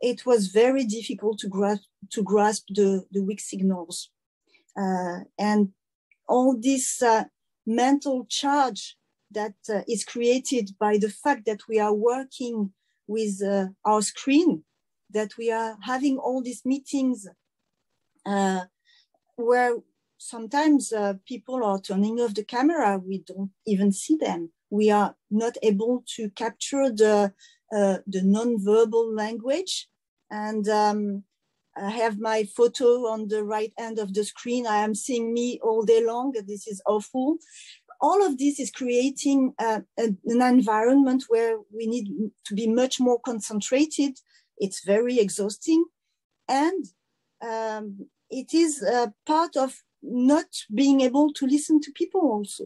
it was very difficult to grasp the weak signals. And all this mental charge that is created by the fact that we are working with our screen, that we are having all these meetings where sometimes people are turning off the camera, we don't even see them. We are not able to capture the non-verbal language. And I have my photo on the right end of the screen. I am seeing me all day long. This is awful. All of this is creating an environment where we need to be much more concentrated. It's very exhausting. And it is part of not being able to listen to people also.